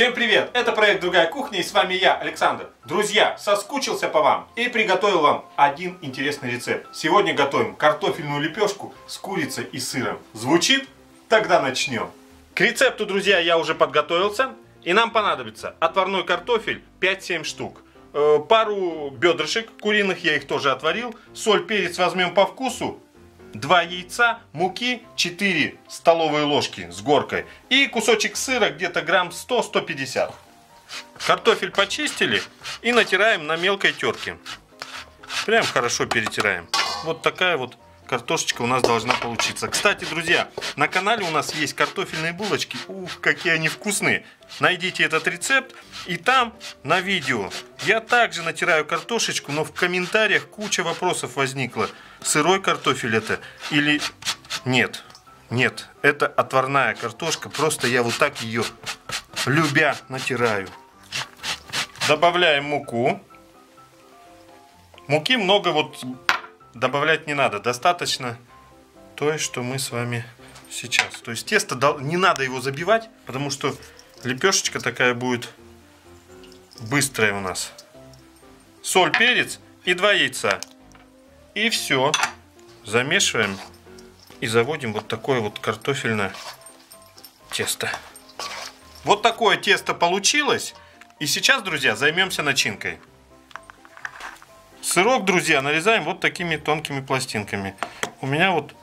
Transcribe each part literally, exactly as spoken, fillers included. Всем привет! Это проект Другая Кухня, и с вами я, Александр. Друзья, соскучился по вам и приготовил вам один интересный рецепт. Сегодня готовим картофельную лепешку с курицей и сыром. Звучит? Тогда начнем. К рецепту, друзья, я уже подготовился. И нам понадобится отварной картофель пять-семь штук, пару бедрышек куриных, я их тоже отварил, соль, перец возьмем по вкусу, два яйца, муки четыре столовые ложки с горкой и кусочек сыра где-то грамм сто — сто пятьдесят. Картофель почистили и натираем на мелкой терке. Прям хорошо перетираем. Вот такая вот картошечка у нас должна получиться. Кстати, друзья, на канале у нас есть картофельные булочки. Ух, какие они вкусные. Найдите этот рецепт, и там на видео я также натираю картошечку, но в комментариях куча вопросов возникла. Сырой картофель это или нет? Нет, это отварная картошка. Просто я вот так ее любя натираю. Добавляем муку. Муки много вот... Добавлять не надо, достаточно той, что мы с вами сейчас. То есть тесто, не надо его забивать, потому что лепешечка такая будет быстрая у нас. Соль, перец и два яйца. И все. Замешиваем и заводим вот такое вот картофельное тесто. Вот такое тесто получилось. И сейчас, друзья, займемся начинкой. Сырок, друзья, нарезаем вот такими тонкими пластинками. У меня вот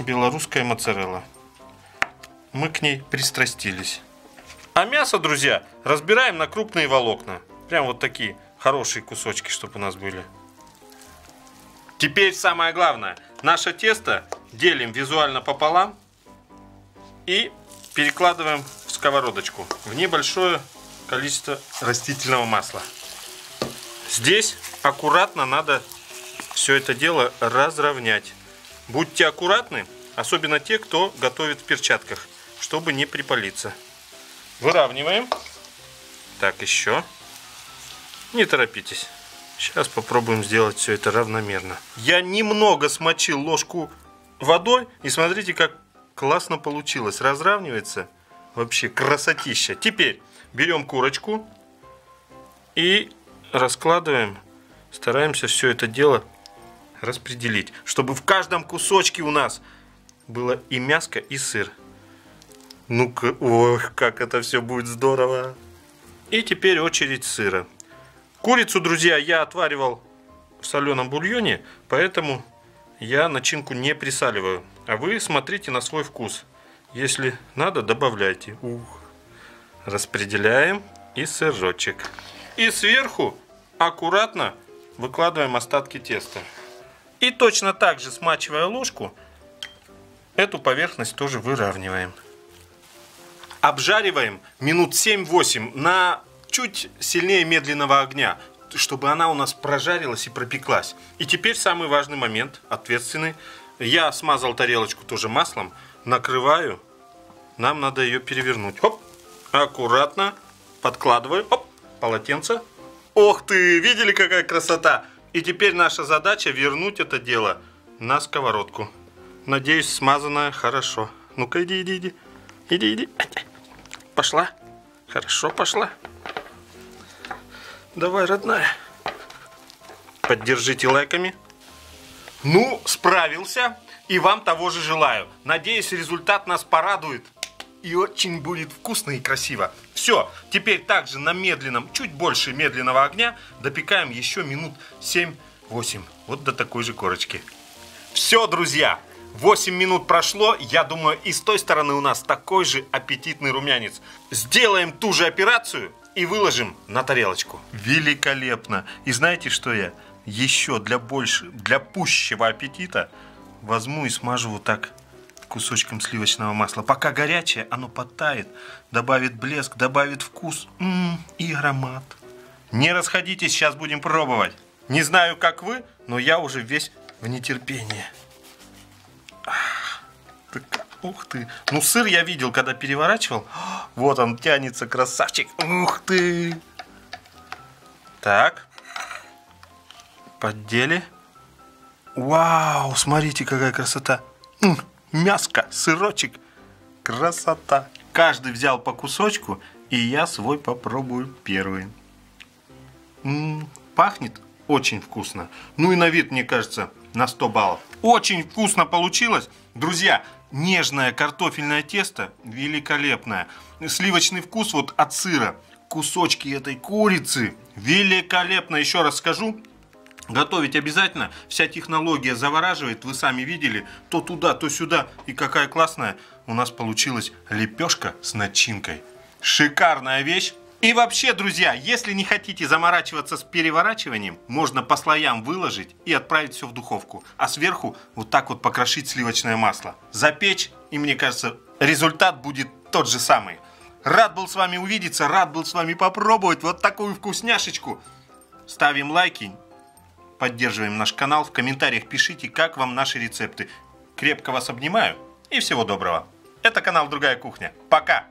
белорусская моцарелла. Мы к ней пристрастились. А мясо, друзья, разбираем на крупные волокна. Прям вот такие хорошие кусочки, чтобы у нас были. Теперь самое главное. Наше тесто делим визуально пополам и перекладываем в сковородочку. В небольшое количество растительного масла. Здесь аккуратно надо все это дело разровнять. Будьте аккуратны, особенно те, кто готовит в перчатках, чтобы не припалиться. Выравниваем. Так, еще. Не торопитесь. Сейчас попробуем сделать все это равномерно. Я немного смочил ложку водой, и смотрите, как классно получилось. Разравнивается. Вообще красотища. Теперь берем курочку и раскладываем. Стараемся все это дело распределить, чтобы в каждом кусочке у нас было и мяско, и сыр. Ну-ка, ох, как это все будет здорово. И теперь очередь сыра. Курицу, друзья, я отваривал в соленом бульоне, поэтому я начинку не присаливаю. А вы смотрите на свой вкус. Если надо, добавляйте. Ух. Распределяем и сырочек. И сверху аккуратно выкладываем остатки теста. И точно так же, смачивая ложку, эту поверхность тоже выравниваем. Обжариваем минут семь-восемь на чуть сильнее медленного огня, чтобы она у нас прожарилась и пропеклась. И теперь самый важный момент, ответственный. Я смазал тарелочку тоже маслом, накрываю. Нам надо ее перевернуть. Оп, аккуратно подкладываю. Оп, полотенце. Ох ты, видели, какая красота? И теперь наша задача вернуть это дело на сковородку. Надеюсь, смазанное хорошо. Ну-ка, иди, иди, иди. Иди, иди. Пошла. Хорошо, пошла. Давай, родная. Поддержите лайками. Ну, справился. И вам того же желаю. Надеюсь, результат нас порадует. И очень будет вкусно и красиво. Все, теперь также на медленном, чуть больше медленного огня допекаем еще минут семь-восемь. Вот до такой же корочки. Все, друзья, восемь минут прошло. Я думаю, и с той стороны у нас такой же аппетитный румянец. Сделаем ту же операцию и выложим на тарелочку. Великолепно. И знаете, что я еще для, больше, для пущего аппетита возьму и смажу вот так кусочком сливочного масла. Пока горячее, оно подтает, добавит блеск, добавит вкус. М-м, и аромат. Не расходитесь, сейчас будем пробовать. Не знаю, как вы, но я уже весь в нетерпении. Ах, так, ух ты. Ну, сыр я видел, когда переворачивал. Вот он тянется, красавчик. Ух ты. Так. Поддели. Вау, смотрите, какая красота. Мяско, сырочек, красота. Каждый взял по кусочку И я свой попробую первый. М-м, пахнет очень вкусно. Ну и на вид, мне кажется, на сто баллов. Очень вкусно получилось. Друзья, нежное картофельное тесто великолепное. Сливочный вкус вот от сыра. Кусочки этой курицы великолепно. Еще раз скажу. Готовить обязательно. Вся технология завораживает. Вы сами видели. То туда, то сюда. И какая классная у нас получилась лепешка с начинкой. Шикарная вещь. И вообще, друзья, если не хотите заморачиваться с переворачиванием, можно по слоям выложить и отправить все в духовку. А сверху вот так вот покрошить сливочное масло. Запечь, и мне кажется, результат будет тот же самый. Рад был с вами увидеться, рад был с вами попробовать вот такую вкусняшечку. Ставим лайки, поддерживаем наш канал. В комментариях пишите, как вам наши рецепты. Крепко вас обнимаю и всего доброго. Это канал Другая Кухня. Пока!